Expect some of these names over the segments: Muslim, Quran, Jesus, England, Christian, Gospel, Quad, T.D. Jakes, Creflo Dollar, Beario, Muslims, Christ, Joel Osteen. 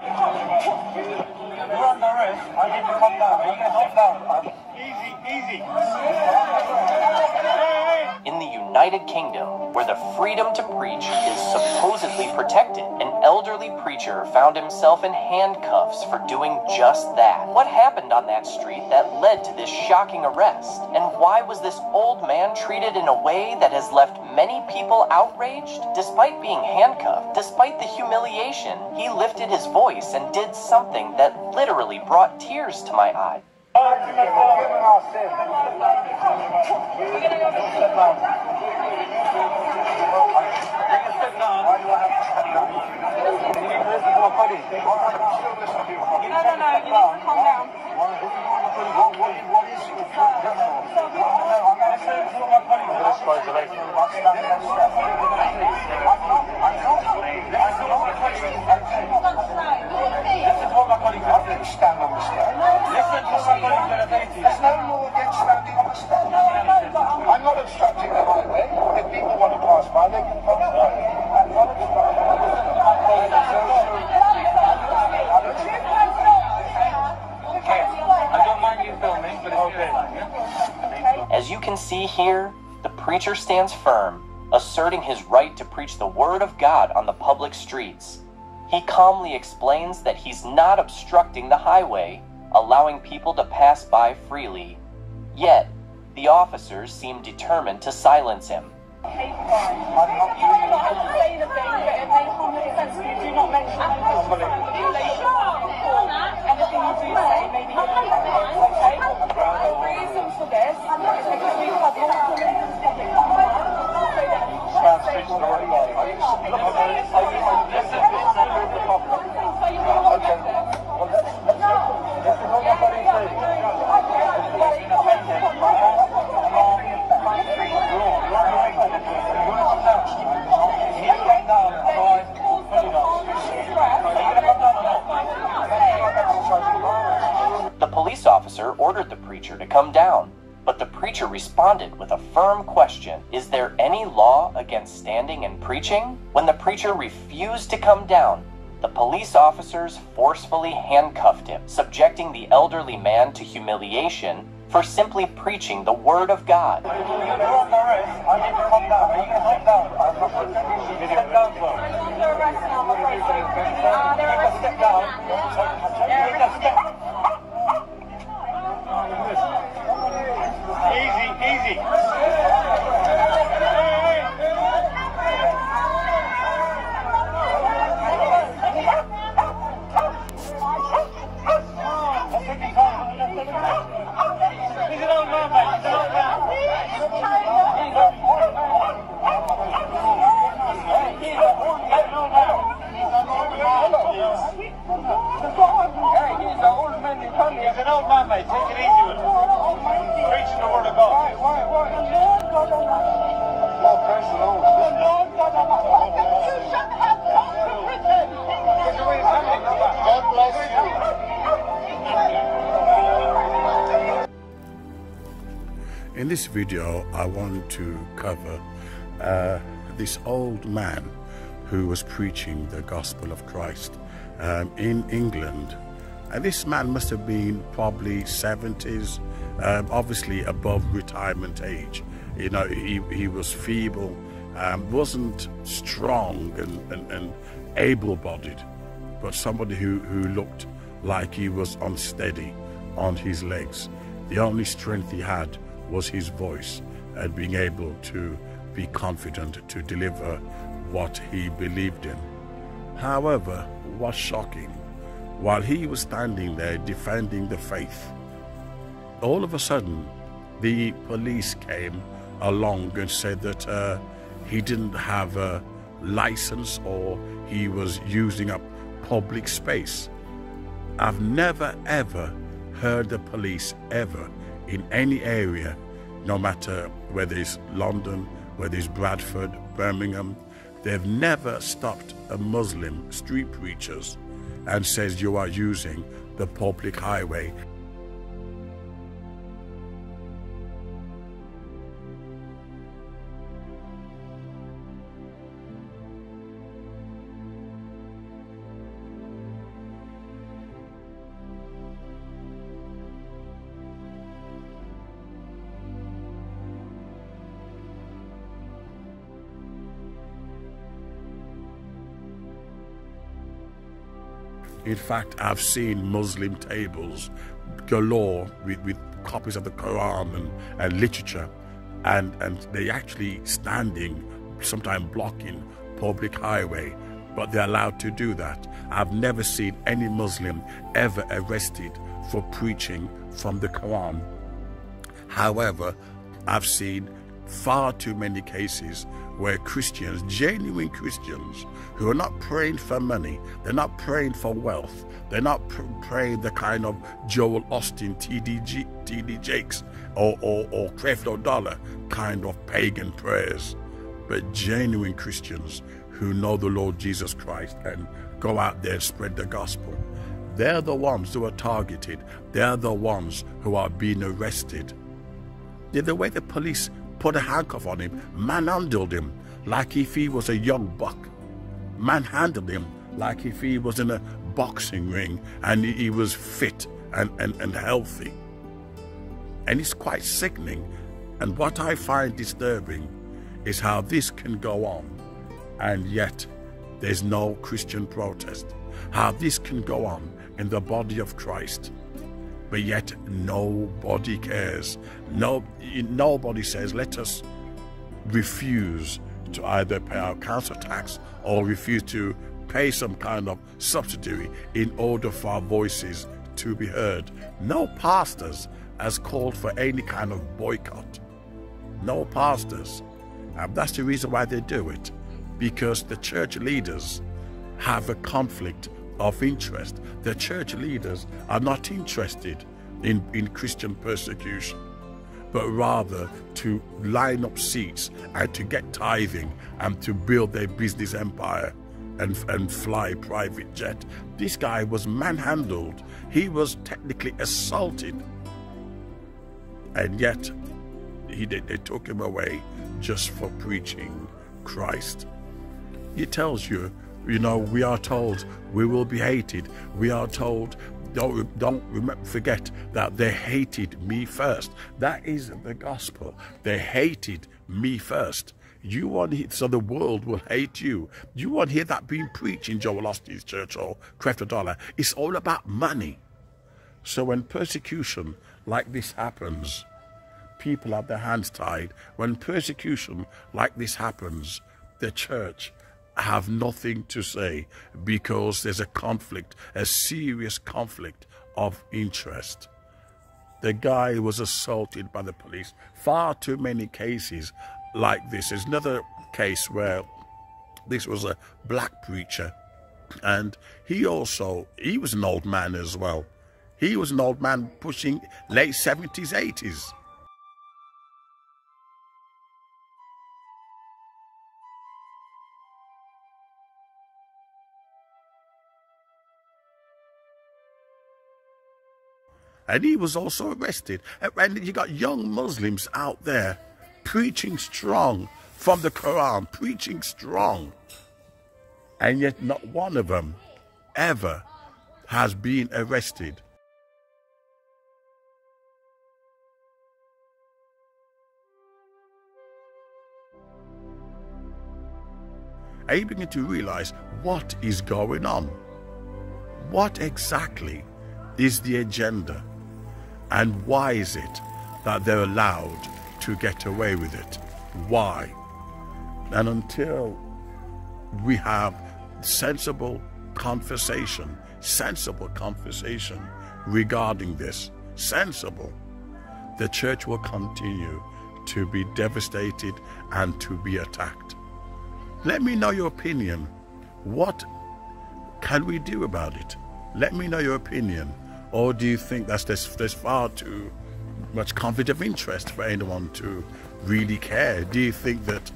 You're the rest. I give you one down. You can hop down. Easy, easy. In the United Kingdom, where the freedom to preach is supposedly protected, an elderly preacher found himself in handcuffs for doing just that. What happened on that street that led to this shocking arrest? And why was this old man treated in a way that has left many people outraged? Despite being handcuffed, despite the humiliation, he lifted his voice and did something that literally brought tears to my eyes. I'm not obstructing the highway. If people want to pass by, they can pass by. I'm not obstructing the highway. Okay, I don't mind you filming, but it's okay. As you can see here, the preacher stands firm, asserting his right to preach the Word of God on the public streets. He calmly explains that he's not obstructing the highway, allowing people to pass by freely. Yet, the officers seem determined to silence him. The police officer ordered the preacher to come down, but the preacher responded with a firm question. Is there any law against standing and preaching? When the preacher refused to come down, the police officers forcefully handcuffed him, subjecting the elderly man to humiliation for simply preaching the Word of God. In this video, I want to cover this old man who was preaching the Gospel of Christ in England. And this man must have been probably 70s, obviously above retirement age. You know, he was feeble, wasn't strong and able-bodied, but somebody who looked like he was unsteady on his legs. The only strength he had was his voice and being able to be confident to deliver what he believed in. However, what's shocking, while he was standing there defending the faith, all of a sudden the police came along and said that he didn't have a license or he was using up public space. I've never ever heard the police ever in any area, no matter whether it's London, whether it's Bradford, Birmingham, they've never stopped a Muslim street preachers and says you are using the public highway. In fact, I've seen Muslim tables galore with copies of the Quran and literature, and they actually standing, sometimes blocking public highway, but they're allowed to do that. I've never seen any Muslim ever arrested for preaching from the Quran. However, I've seen far too many cases where Christians, genuine Christians, who are not praying for money, they're not praying for wealth, they're not praying the kind of Joel Osteen, T.D. Jakes, or Creflo Dollar kind of pagan prayers, but genuine Christians who know the Lord Jesus Christ and go out there and spread the gospel. They're the ones who are targeted. They're the ones who are being arrested. The way the police put a handcuff on him, manhandled him like if he was a young buck, manhandled him like if he was in a boxing ring and he was fit and healthy. And it's quite sickening. And what I find disturbing is how this can go on, and yet there's no Christian protest. How this can go on in the body of Christ, but yet nobody cares. Nobody says, let us refuse to either pay our council tax or refuse to pay some kind of subsidy in order for our voices to be heard. No pastors has called for any kind of boycott. No pastors. And that's the reason why they do it, because the church leaders have a conflict of interest. The church leaders are not interested in Christian persecution, but rather to line up seats and to get tithing and to build their business empire and fly private jet. This guy was manhandled. He was technically assaulted, and yet they took him away just for preaching Christ. It tells you, you know, we are told we will be hated. We are told, don't forget that they hated me first. That is the gospel. They hated me first. You want to hear, so the world will hate you. You want to hear that being preached in Joel Osteen's church or Creflo Dollar. It's all about money. So when persecution like this happens, people have their hands tied. When persecution like this happens, the church have nothing to say, because there's a conflict, a serious conflict of interest. The guy was assaulted by the police. Far too many cases like this. There's another case where this was a black preacher, and he was an old man as well. He was an old man pushing late 70s, 80s. And he was also arrested. And you got young Muslims out there preaching strong from the Quran, preaching strong. And yet not one of them ever has been arrested. And you begin to realize what is going on. What exactly is the agenda? And why is it that they're allowed to get away with it? Why? And until we have sensible conversation regarding this, sensible, the church will continue to be devastated and to be attacked. Let me know your opinion. What can we do about it? Let me know your opinion. Or do you think that there's far too much conflict of interest for anyone to really care? Do you think that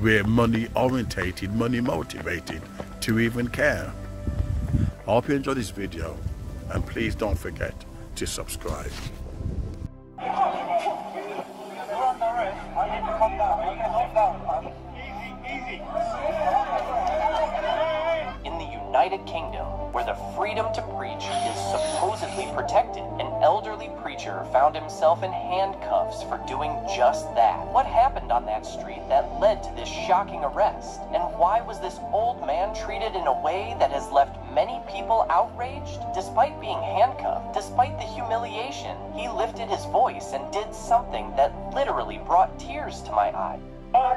we're money-orientated, money-motivated to even care? I hope you enjoyed this video, and please don't forget to subscribe. In the United Kingdom, where the freedom to preach is supposedly protected and elderly preacher found himself in handcuffs for doing just that. What happened on that street that led to this shocking arrest? And why was this old man treated in a way that has left many people outraged? Despite being handcuffed, despite the humiliation, he lifted his voice and did something that literally brought tears to my eyes. I'm not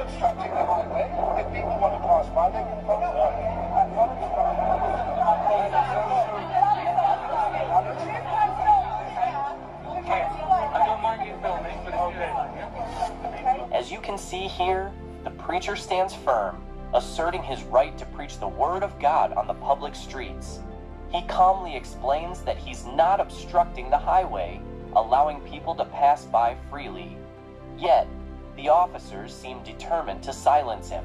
obstructing the highway. If people want to pass by, they can pass by. I'm not obstructing the highway. I don't mind you filming, but okay. As you can see here, the preacher stands firm, asserting his right to preach the Word of God on the public streets. He calmly explains that he's not obstructing the highway, allowing people to pass by freely. Yet, the officers seem determined to silence him.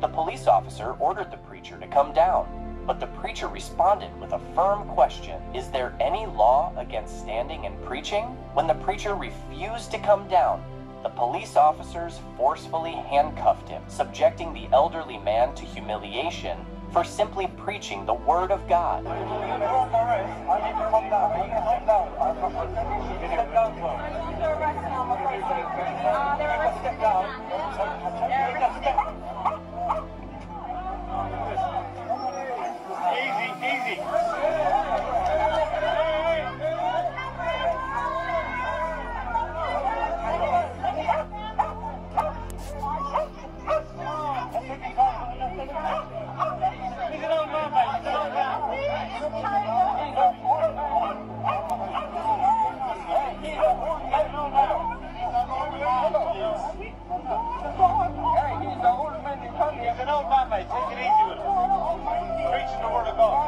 The police officer ordered the preacher to come down, but the preacher responded with a firm question. Is there any law against standing and preaching? When the preacher refused to come down, the police officers forcefully handcuffed him, subjecting the elderly man to humiliation for simply preaching the Word of God. Take it easy with him. Preaching the Word of God.